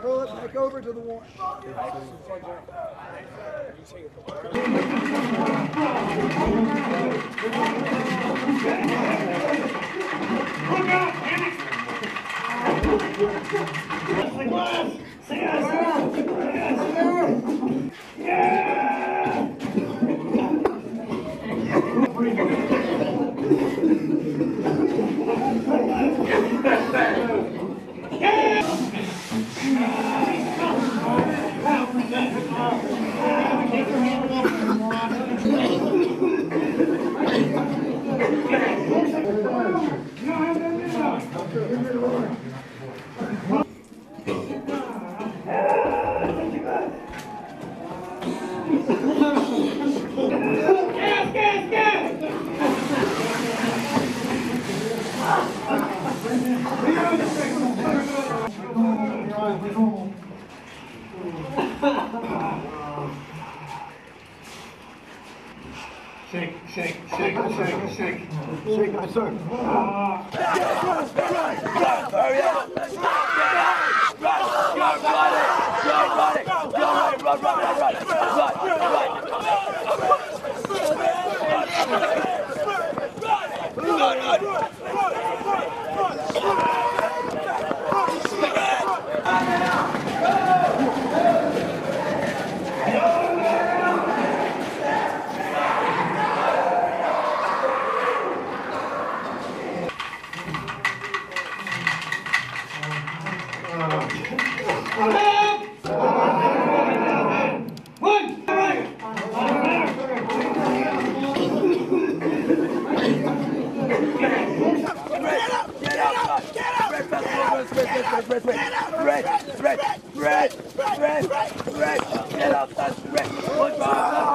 Throw it back over to the one. Red, get out that red.